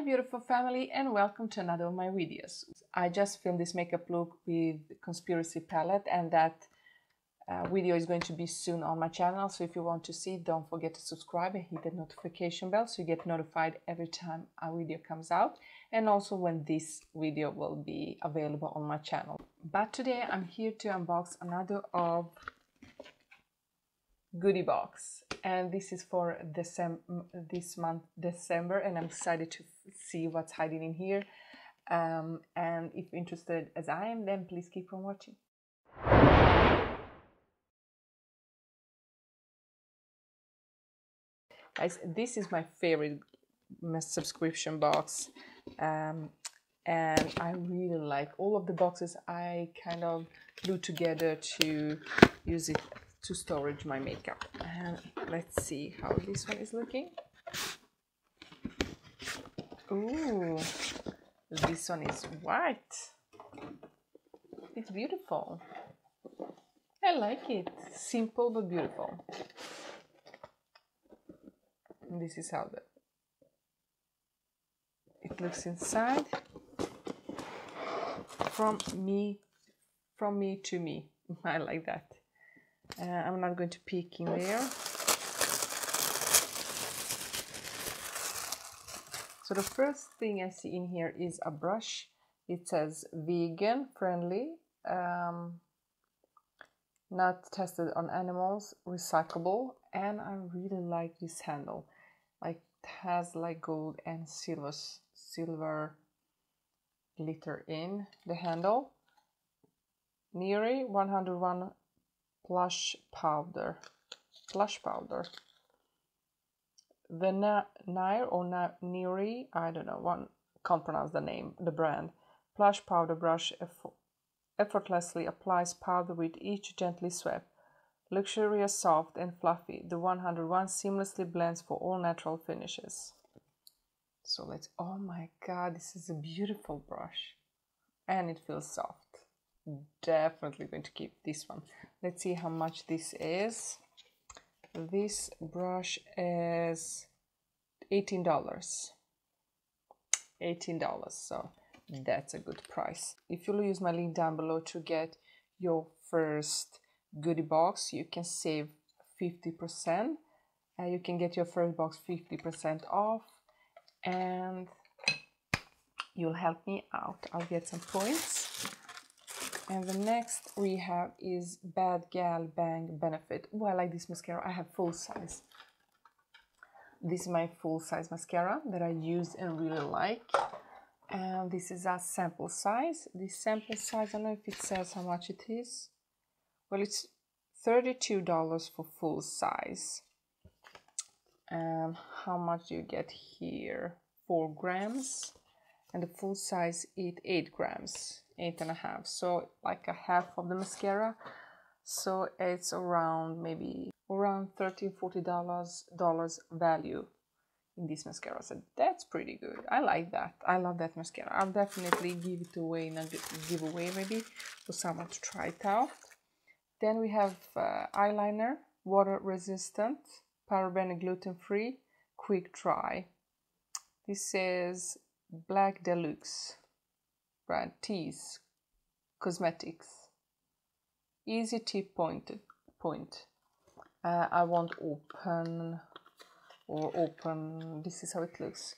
Hi beautiful family, and welcome to another of my videos. I just filmed this makeup look with Conspiracy palette, and that video is going to be soon on my channel. So if you want to see, don't forget to subscribe and hit the notification bell so you get notified every time a video comes out, and also when this video will be available on my channel. But today I'm here to unbox another of Goodie Box, and this is for this month December, and I'm excited to see what's hiding in here, and if you're interested as I am, then please keep on watching. Guys, this is my favorite subscription box, and I really like all of the boxes. I kind of glue together to use it to storage my makeup. And let's see how this one is looking. Ooh, this one is white. It's beautiful. I like it. Simple but beautiful. And this is how it looks inside. From me to me. I like that. I'm not going to peek in there. So the first thing I see in here is a brush. It says vegan friendly, not tested on animals, recyclable, and I really like this handle. Like, it has like gold and silver glitter in the handle. Nari 101 Plush powder, the Nair or Nari, I don't know, one can't pronounce the name, the brand. Plush powder brush effortlessly applies powder with each gently swept. Luxurious, soft and fluffy, the 101 seamlessly blends for all natural finishes. So let's, oh my god, this is a beautiful brush, and it feels soft. Definitely going to keep this one. Let's see how much this is. This brush is $18, so that's a good price. If you'll use my link down below to get your first Goodie Box, you can save 50%. You can get your first box 50% off, and you'll help me out. I'll get some points. And the next we have is Bad Gal Bang Benefit. Oh, I like this mascara. I have full size. This is my full size mascara that I use and really like. And this is a sample size. This sample size, I don't know if it says how much it is. Well, it's $32 for full size. And how much do you get here? 4 grams. And the full size is 8 grams. 8.5, so like a half of the mascara, so it's around maybe around $30–$40 value in this mascara. So that's pretty good. I like that. I love that mascara. I'll definitely give it away in a giveaway, maybe for someone to try it out. Then we have eyeliner, water resistant, paraben and gluten free, quick dry. This is Black Deluxe. Brand Tease Cosmetics, easy tip point. I won't open. This is how it looks.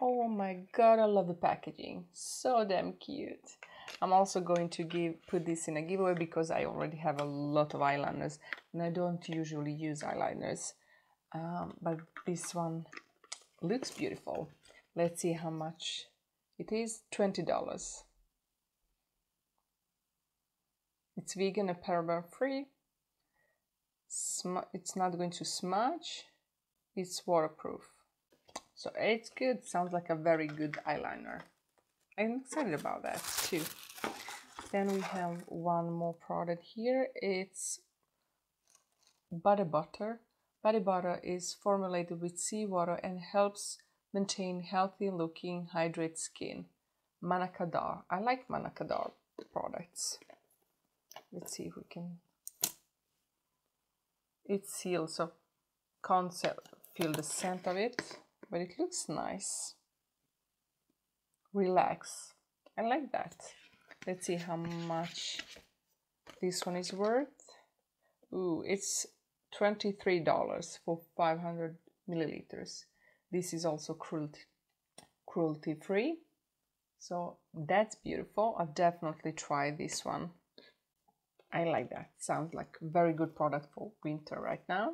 Oh my god, I love the packaging, so damn cute. I'm also going to put this in a giveaway because I already have a lot of eyeliners, and I don't usually use eyeliners, but this one looks beautiful. Let's see how much. It is $20. It's vegan and paraben free. It's not going to smudge. It's waterproof. So it's good. Sounds like a very good eyeliner. I'm excited about that too. Then we have one more product here. It's Butter Butter. Butter Butter is formulated with seawater and helps maintain healthy looking, hydrated skin. Manakadar. I like Manakadar products. Let's see if we can. It's sealed, so can't feel the scent of it, but it looks nice. relax. I like that. Let's see how much this one is worth. Ooh, it's $23 for 500 milliliters. This is also cruelty free. So that's beautiful. I'll definitely try this one. I like that. Sounds like a very good product for winter right now.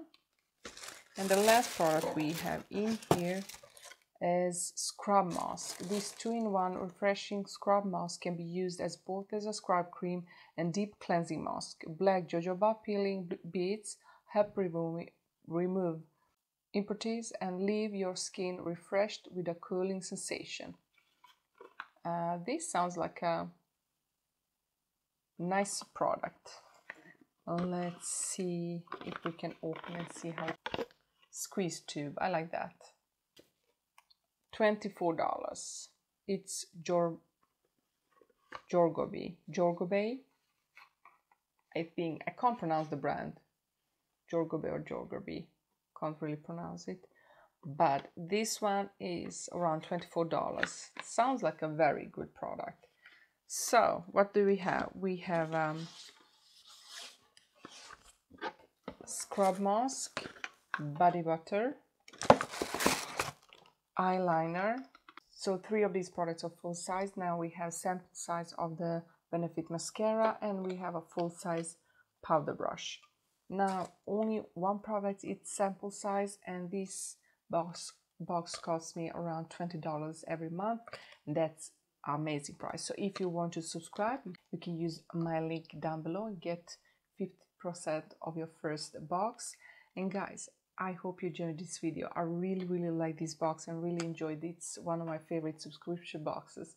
And the last product we have in here is scrub mask. This 2-in-1 refreshing scrub mask can be used as both as a scrub cream and deep cleansing mask. Black jojoba peeling beads help remove impurities and leave your skin refreshed with a cooling sensation. This sounds like a nice product. Let's see if we can open and see how. Squeeze tube, I like that. $24. It's Jorgobé. I think I can't pronounce the brand. Jorgobé or Jorgobé. Can't really pronounce it. But this one is around $24. Sounds like a very good product. So what do we have? We have scrub mask, body butter, eyeliner. So 3 of these products are full size. Now we have sample size of the Benefit mascara, and we have a full size powder brush. Now only one product is sample size, and this box costs me around $20 every month. That's an amazing price. So if you want to subscribe, you can use my link down below and get 50% of your first box. And guys, I hope you enjoyed this video. I really like this box and really enjoyed it. It's one of my favorite subscription boxes.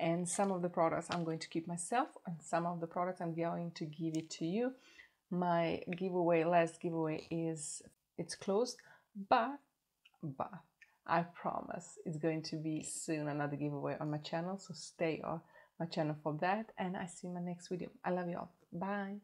And some of the products I'm going to keep myself, and some of the products I'm going to give it to you. My giveaway, last giveaway, is it's closed, but I promise it's going to be soon another giveaway on my channel. So stay on my channel for that, and I see you in my next video. I love you all. Bye.